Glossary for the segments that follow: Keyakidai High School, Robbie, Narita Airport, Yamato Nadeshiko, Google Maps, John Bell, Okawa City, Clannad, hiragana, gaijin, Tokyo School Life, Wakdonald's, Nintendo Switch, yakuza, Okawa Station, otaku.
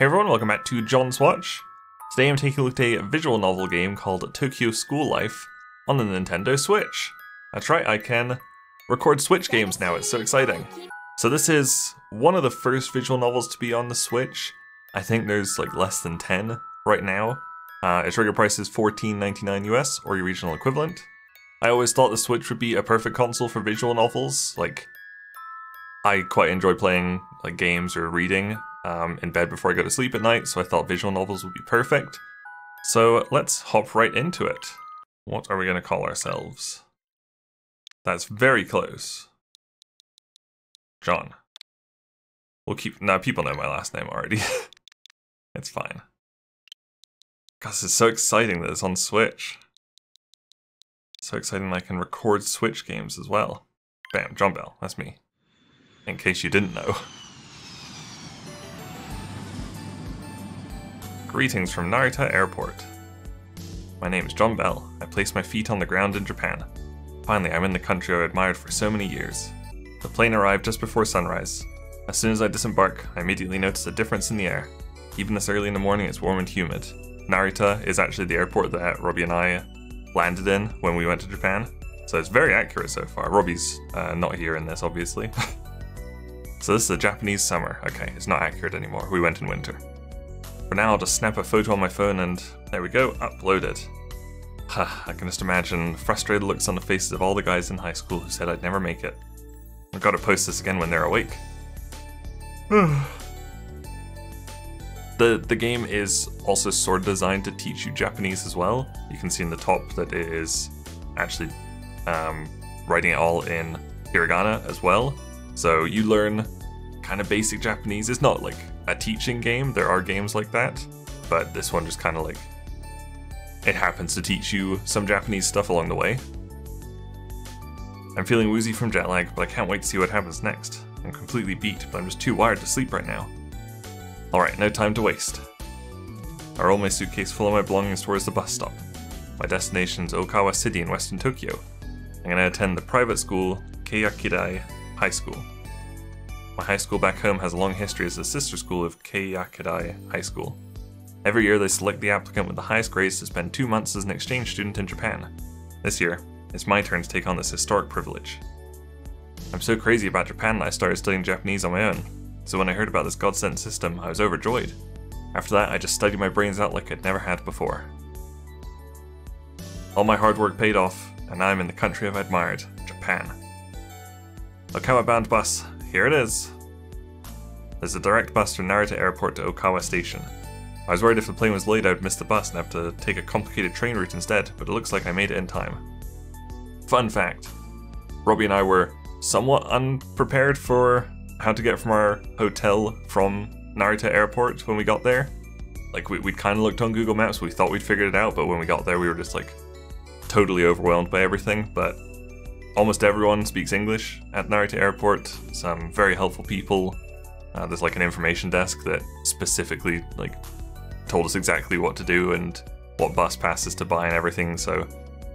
Hey everyone, welcome back to John's Watch. Today I'm taking a look at a visual novel game called Tokyo School Life on the Nintendo Switch. That's right, I can record Switch games now, it's so exciting. So this is one of the first visual novels to be on the Switch. I think there's like less than 10 right now. Its regular price is $14.99 US or your regional equivalent. I always thought the Switch would be a perfect console for visual novels. Like, I quite enjoy playing like games or reading in bed before I go to sleep at night, so I thought visual novels would be perfect. So let's hop right into it. What are we going to call ourselves? That's very close. John. We'll keep... Now, people know my last name already. It's fine. God, this is so exciting that it's on Switch. So exciting that I can record Switch games as well. Bam, John Bell, that's me. In case you didn't know. Greetings from Narita Airport. My name is John Bell. I placed my feet on the ground in Japan. Finally, I'm in the country I've admired for so many years. The plane arrived just before sunrise. As soon as I disembark, I immediately notice a difference in the air. Even this early in the morning, it's warm and humid. Narita is actually the airport that Robbie and I landed in when we went to Japan, so it's very accurate so far. Robbie's not here in this, obviously. So this is a Japanese summer. Okay, it's not accurate anymore. We went in winter. For now, I'll just snap a photo on my phone and, there we go, uploaded. I can just imagine frustrated looks on the faces of all the guys in high school who said I'd never make it. I've got to post this again when they're awake. The game is also sort of designed to teach you Japanese as well. You can see in the top that it is actually writing it all in hiragana as well. So you learn kind of basic Japanese. It's not like a teaching game, there are games like that, but this one just kind of like, it happens to teach you some Japanese stuff along the way. I'm feeling woozy from jet lag, but I can't wait to see what happens next. I'm completely beat, but I'm just too wired to sleep right now. Alright, no time to waste. I roll my suitcase full of my belongings towards the bus stop. My destination's Okawa City in western Tokyo. I'm going to attend the private school, Keyakidai High School. My high school back home has a long history as a sister school of Keyakidai High School. Every year they select the applicant with the highest grades to spend 2 months as an exchange student in Japan. This year, it's my turn to take on this historic privilege. I'm so crazy about Japan that I started studying Japanese on my own, so when I heard about this godsend system, I was overjoyed. After that, I just studied my brains out like I'd never had before. All my hard work paid off, and now I'm in the country I've admired, Japan. Okawa-bound bus. Here it is! There's a direct bus from Narita Airport to Okawa Station. I was worried if the plane was late I would miss the bus and have to take a complicated train route instead, but it looks like I made it in time. Fun fact! Robbie and I were somewhat unprepared for how to get from our hotel from Narita Airport when we got there. Like, we'd kind of looked on Google Maps, we thought we'd figured it out, but when we got there we were just like totally overwhelmed by everything, but almost everyone speaks English at Narita Airport, some very helpful people. There's like an information desk that specifically like told us exactly what to do and what bus passes to buy and everything, so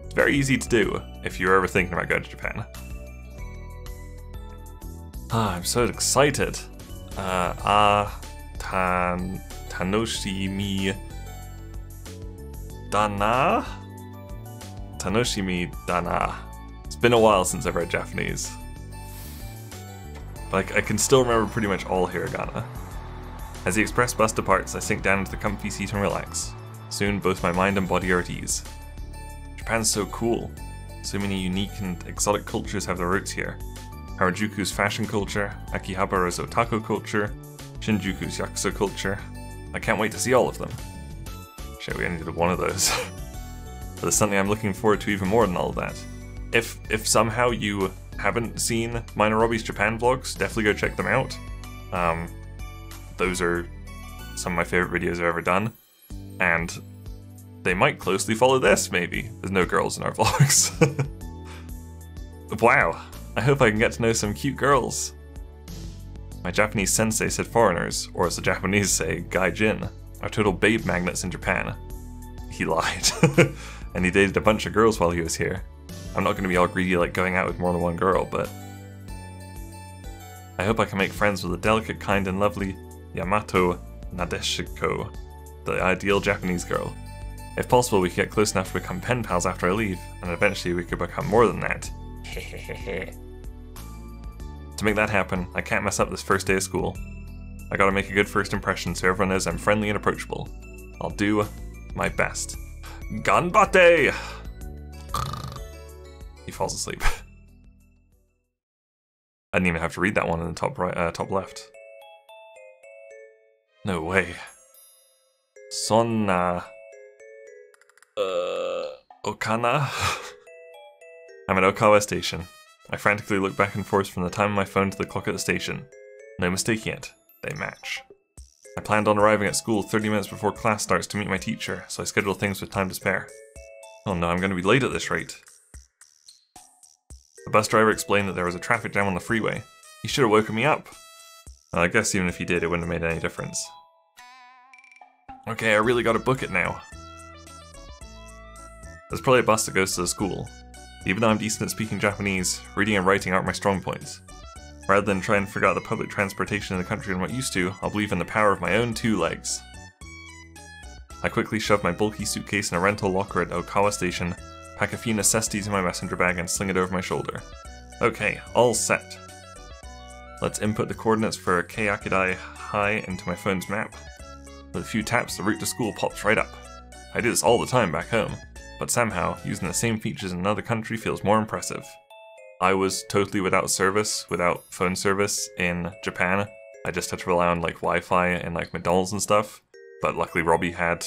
it's very easy to do if you're ever thinking about going to Japan. Ah, I'm so excited! Tanoshimi dana? Tanoshimi dana. It's been a while since I've read Japanese. Like, I can still remember pretty much all hiragana. As the express bus departs, I sink down into the comfy seat and relax. Soon, both my mind and body are at ease. Japan's so cool. So many unique and exotic cultures have their roots here. Harajuku's fashion culture, Akihabara's otaku culture, Shinjuku's yakuza culture. I can't wait to see all of them. Shit, we only did one of those. But there's something I'm looking forward to even more than all of that. If somehow you haven't seen mine and Robbie's Japan vlogs, definitely go check them out. Those are some of my favorite videos I've ever done, and they might closely follow this, maybe. There's no girls in our vlogs. Wow, I hope I can get to know some cute girls. My Japanese sensei said foreigners, or as the Japanese say, gaijin, are total babe magnets in Japan. He lied, and he dated a bunch of girls while he was here. I'm not going to be all greedy like going out with more than one girl, but I hope I can make friends with the delicate, kind, and lovely Yamato Nadeshiko, the ideal Japanese girl. If possible, we could get close enough to become pen pals after I leave, and eventually we could become more than that. Hehehehe. To make that happen, I can't mess up this first day of school. I gotta make a good first impression so everyone knows I'm friendly and approachable. I'll do my best. Ganbatte! He falls asleep. I didn't even have to read that one in the top right, top left. No way. Sonna... Okana? I'm at Okawa Station. I frantically look back and forth from the time of my phone to the clock at the station. No mistake yet. They match. I planned on arriving at school 30 minutes before class starts to meet my teacher, so I schedule things with time to spare. Oh no, I'm going to be late at this rate. The bus driver explained that there was a traffic jam on the freeway. He should have woken me up. I guess even if he did, it wouldn't have made any difference. Okay, I really gotta book it now. There's probably a bus that goes to the school. Even though I'm decent at speaking Japanese, reading and writing aren't my strong points. Rather than try and figure out the public transportation in the country I'm not used to, I'll believe in the power of my own two legs. I quickly shove my bulky suitcase in a rental locker at Okawa Station, pack a few necessities in my messenger bag and sling it over my shoulder. Okay, all set. Let's input the coordinates for Keyakidai High into my phone's map. With a few taps, the route to school pops right up. I do this all the time back home, but somehow, using the same features in another country feels more impressive. I was totally without service, without phone service in Japan. I just had to rely on like Wi-Fi and like McDonald's and stuff, but luckily Robbie had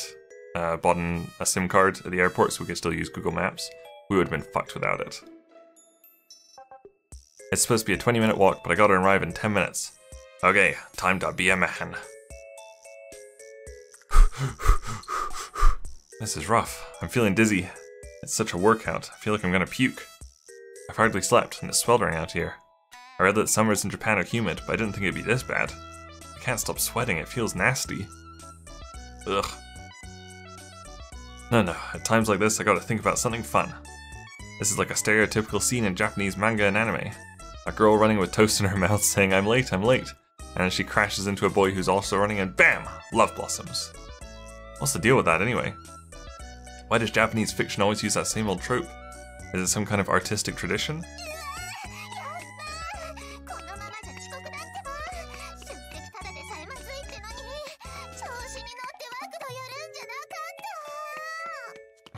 bought a SIM card at the airport so we could still use Google Maps. We would have been fucked without it. It's supposed to be a 20-minute walk, but I gotta arrive in 10 minutes. Okay, time to be a man. This is rough. I'm feeling dizzy. It's such a workout. I feel like I'm gonna puke. I've hardly slept, and it's sweltering out here. I read that summers in Japan are humid, but I didn't think it'd be this bad. I can't stop sweating, it feels nasty. Ugh. No, at times like this I gotta think about something fun. This is like a stereotypical scene in Japanese manga and anime. A girl running with toast in her mouth saying, I'm late, and then she crashes into a boy who's also running and BAM! Love blossoms. What's the deal with that anyway? Why does Japanese fiction always use that same old trope? Is it some kind of artistic tradition?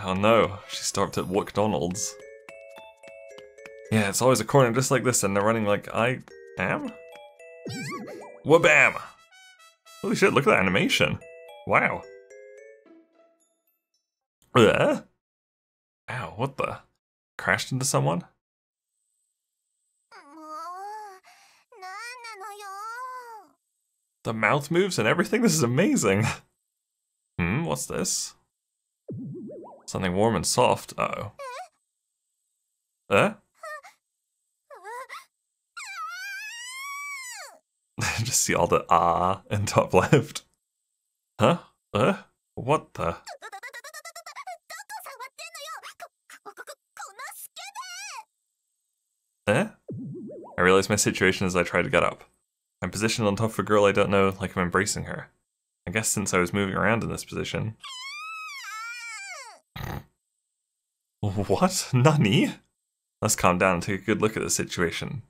Oh no, she stopped at Wakdonald's. Yeah, it's always a corner just like this and they're running like I am? Wabam! Holy shit, look at that animation. Wow. Ugh. Ow, what the? Crashed into someone? The mouth moves and everything? This is amazing! What's this? Something warm and soft? Uh-oh. Just see all the ah in top left. Huh? What the? I realize my situation as I try to get up. I'm positioned on top of a girl I don't know, like I'm embracing her. I guess since I was moving around in this position... What? Nani? Let's calm down and take a good look at the situation.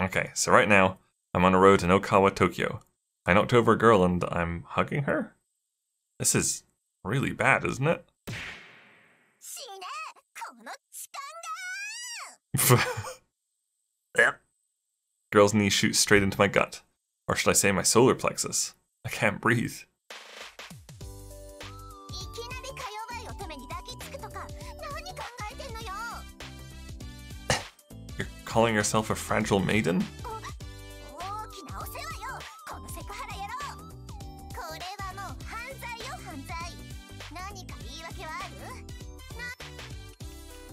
Okay, so right now, I'm on a road in Okawa, Tokyo. I knocked over a girl and I'm hugging her? This is really bad, isn't it? Girl's knee shoots straight into my gut. Or should I say my solar plexus? I can't breathe. You're calling yourself a fragile maiden?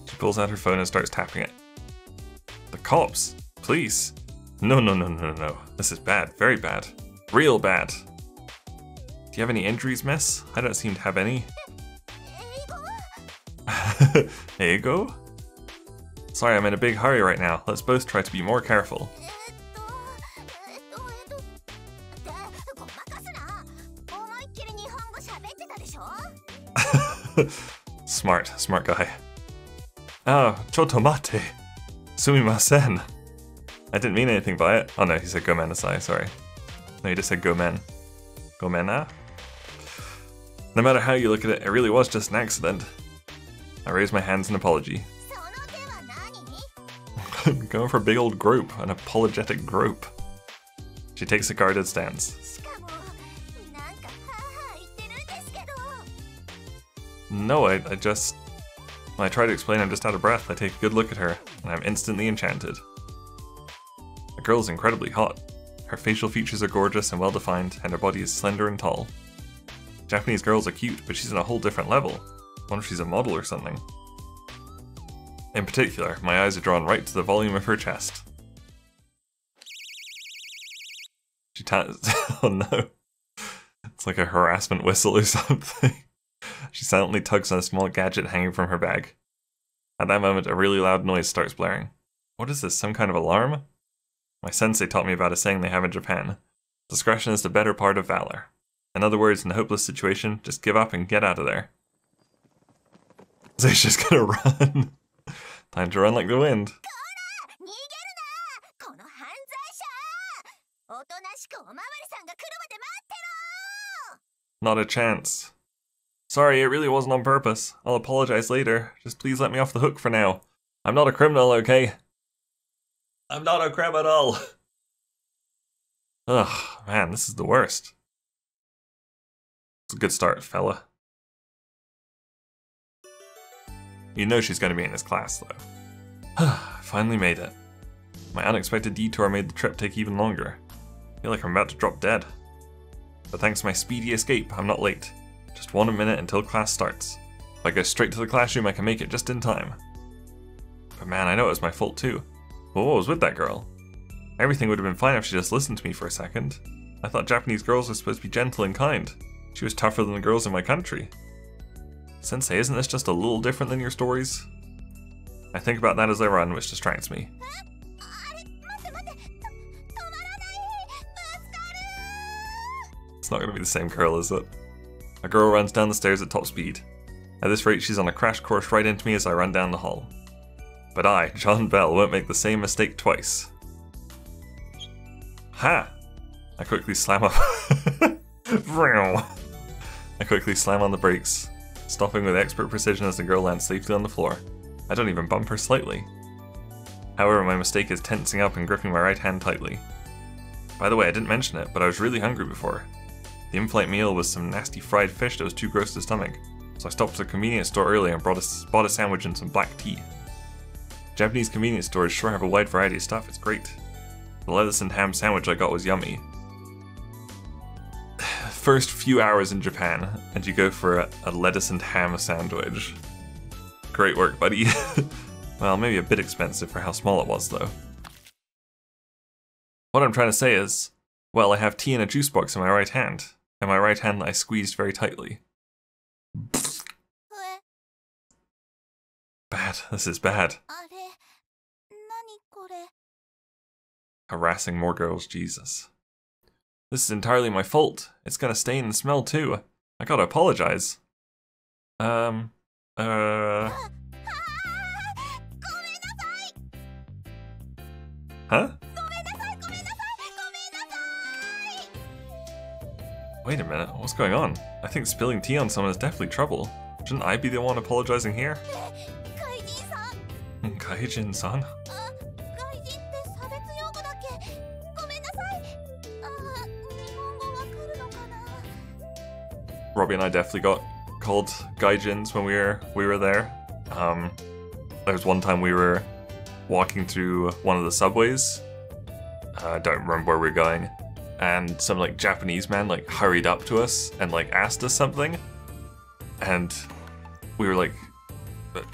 She pulls out her phone and starts tapping it. The cops? Please? No. This is bad. Very bad. Real bad. Do you have any injuries, miss? I don't seem to have any. There you go. Sorry, I'm in a big hurry right now. Let's both try to be more careful. Smart guy. Ah, chotto mate. Sumimasen. I didn't mean anything by it. Oh no, he said gomenasai, sorry. No, he just said gomen. Gomena? No matter how you look at it, it really was just an accident. I raised my hands in apology. Going for a big old grope, an apologetic grope. She takes a guarded stance. No, I just... When I try to explain I'm just out of breath, I take a good look at her, and I'm instantly enchanted. The girl is incredibly hot. Her facial features are gorgeous and well-defined, and her body is slender and tall. Japanese girls are cute, but she's on a whole different level. I wonder if she's a model or something. In particular, my eyes are drawn right to the volume of her chest. She taps... Oh no. It's like a harassment whistle or something. She silently tugs on a small gadget hanging from her bag. At that moment, a really loud noise starts blaring. What is this, some kind of alarm? My sensei taught me about a saying they have in Japan. Discretion is the better part of valor. In other words, in a hopeless situation, just give up and get out of there. So he's just gonna run. Time to run like the wind. Not a chance. Sorry, it really wasn't on purpose. I'll apologize later. Just please let me off the hook for now. I'm not a criminal, okay? I'm not a criminal! Ugh, man, this is the worst. It's a good start, fella. You know she's going to be in this class, though. I finally made it. My unexpected detour made the trip take even longer. I feel like I'm about to drop dead. But thanks to my speedy escape, I'm not late. Just 1 minute until class starts. If I go straight to the classroom, I can make it just in time. But man, I know it was my fault too. But what was with that girl? Everything would have been fine if she just listened to me for a second. I thought Japanese girls were supposed to be gentle and kind. She was tougher than the girls in my country. Sensei, isn't this just a little different than your stories? I think about that as I run, which distracts me. It's not going to be the same girl, is it? A girl runs down the stairs at top speed. At this rate, she's on a crash course right into me as I run down the hall. But I, John Bell, won't make the same mistake twice. Ha! I quickly slam up. I quickly slam on the brakes, stopping with expert precision as the girl lands safely on the floor. I don't even bump her slightly. However, my mistake is tensing up and gripping my right hand tightly. By the way, I didn't mention it, but I was really hungry before. The in-flight meal was some nasty fried fish that was too gross to stomach, so I stopped at a convenience store early and bought a sandwich and some black tea. Japanese convenience stores sure have a wide variety of stuff, it's great. The lettuce and ham sandwich I got was yummy. First few hours in Japan, and you go for a lettuce and ham sandwich. Great work, buddy. Well, maybe a bit expensive for how small it was, though. What I'm trying to say is, well, I have tea in a juice box in my right hand. In my right hand, I squeezed very tightly. Bad. This is bad. Harassing more girls, Jesus. This is entirely my fault. It's gonna stain and smell too. I gotta apologize. Huh? Wait a minute, what's going on? I think spilling tea on someone is definitely trouble. Shouldn't I be the one apologizing here? Kaijin-san? Robbie and I definitely got called gaijins when we were there. There was one time we were walking through one of the subways. I don't remember where we were going, and some like Japanese man like hurried up to us and like asked us something, and we were like,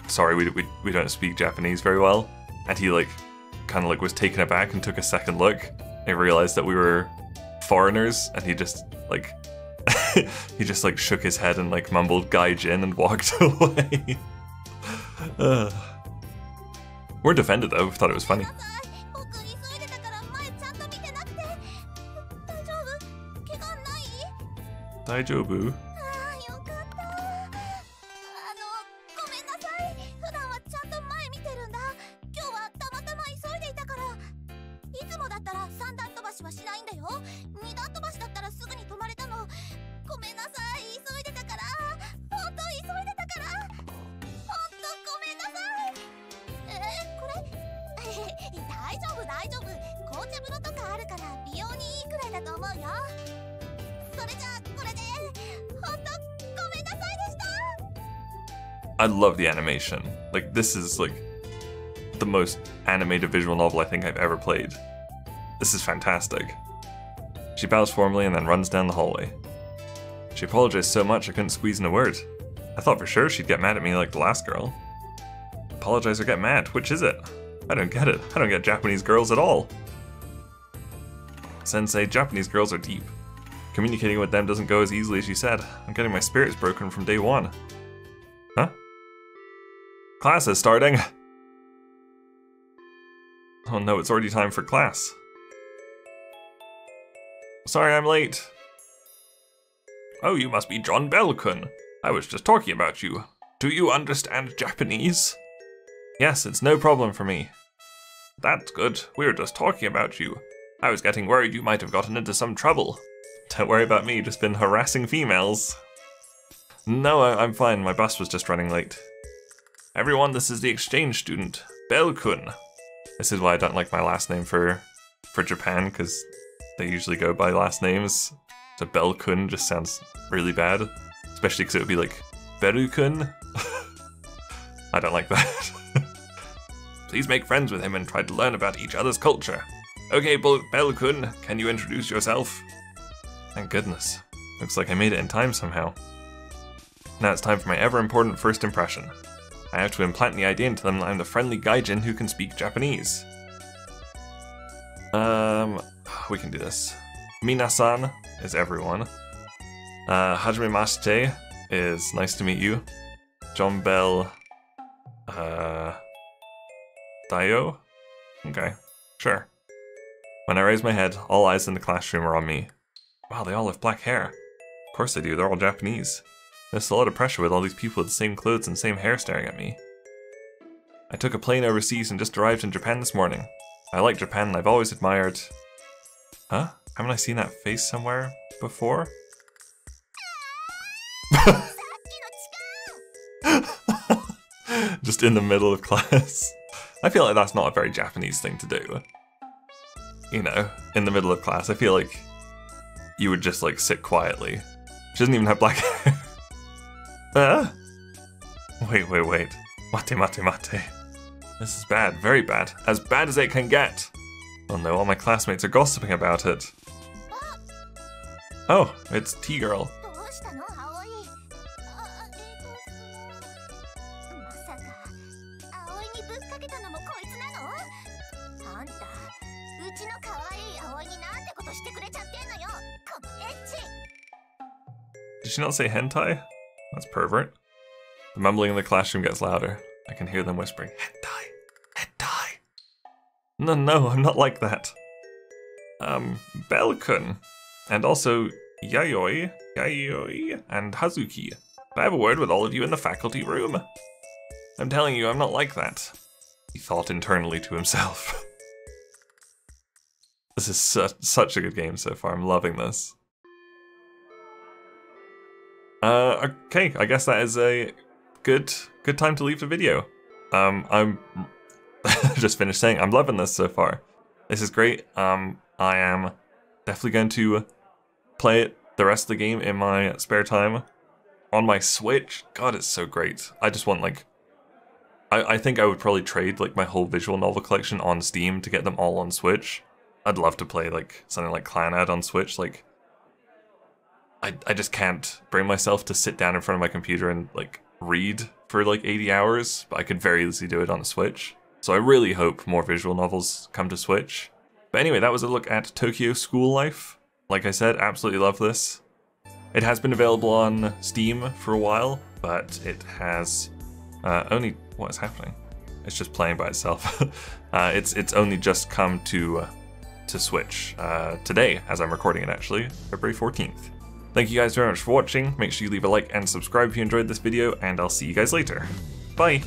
"Sorry, we don't speak Japanese very well," and he like kind of like was taken aback and took a second look and realized that we were foreigners, and he just like. He just like shook his head and like mumbled gaijin and walked away. We're defended though, we thought it was funny. Daijoubu. I love the animation. Like, this is like the most animated visual novel I think I've ever played. This is fantastic. She bows formally and then runs down the hallway. She apologized so much I couldn't squeeze in a word. I thought for sure she'd get mad at me like the last girl. Apologize or get mad, which is it? I don't get it. I don't get Japanese girls at all. Sensei, Japanese girls are deep. Communicating with them doesn't go as easily as she said. I'm getting my spirits broken from day one. Huh? Class is starting! Oh no, it's already time for class. Sorry I'm late. Oh, you must be John Bell-kun. I was just talking about you. Do you understand Japanese? Yes, it's no problem for me. That's good. We were just talking about you. I was getting worried you might have gotten into some trouble. Don't worry about me, just been harassing females. No, I'm fine. My bus was just running late. Everyone, this is the exchange student, Bell-kun. This is why I don't like my last name for Japan, because they usually go by last names. So Bell-kun just sounds really bad, especially because it would be like, Beru-kun? I don't like that. Please make friends with him and try to learn about each other's culture. Okay, Bell-kun, can you introduce yourself? Thank goodness. Looks like I made it in time somehow. Now it's time for my ever-important first impression. I have to implant the idea into them that I'm the friendly gaijin who can speak Japanese. We can do this. Minasan is everyone. Hajimemashite is nice to meet you. John Bell... Dayo? Okay, sure. When I raise my head, all eyes in the classroom are on me. Wow, they all have black hair. Of course they do, they're all Japanese. There's a lot of pressure with all these people with the same clothes and same hair staring at me. I took a plane overseas and just arrived in Japan this morning. I like Japan and I've always admired... Huh? Haven't I seen that face somewhere before? Just in the middle of class. I feel like that's not a very Japanese thing to do. You know, in the middle of class, I feel like you would just like sit quietly. She doesn't even have black hair. Wait. Mate. This is bad, very bad. As bad as it can get. Oh no, all my classmates are gossiping about it. Oh, it's T-Girl. Did she not say hentai? That's pervert. The mumbling in the classroom gets louder. I can hear them whispering, hentai, hentai. No, I'm not like that. Bell-kun. And also Yayoi, and Hazuki. I have a word with all of you in the faculty room. I'm telling you, I'm not like that. He thought internally to himself. This is such a good game so far, I'm loving this. Okay, I guess that is a good time to leave the video. I'm just finished saying I'm loving this so far. This is great. I am definitely going to play it the rest of the game in my spare time on my Switch. God, it's so great. I just want like... I think I would probably trade like my whole visual novel collection on Steam to get them all on Switch. I'd love to play like something like Clannad on Switch. Like, I just can't bring myself to sit down in front of my computer and like read for like 80 hours, but I could very easily do it on a Switch. So I really hope more visual novels come to Switch. But anyway, that was a look at Tokyo School Life. Like I said, absolutely love this. It has been available on Steam for a while, but it has only... What is happening? It's just playing by itself. It's only just come to Switch today, as I'm recording it actually, February 14th. Thank you guys very much for watching. Make sure you leave a like and subscribe if you enjoyed this video, and I'll see you guys later. Bye!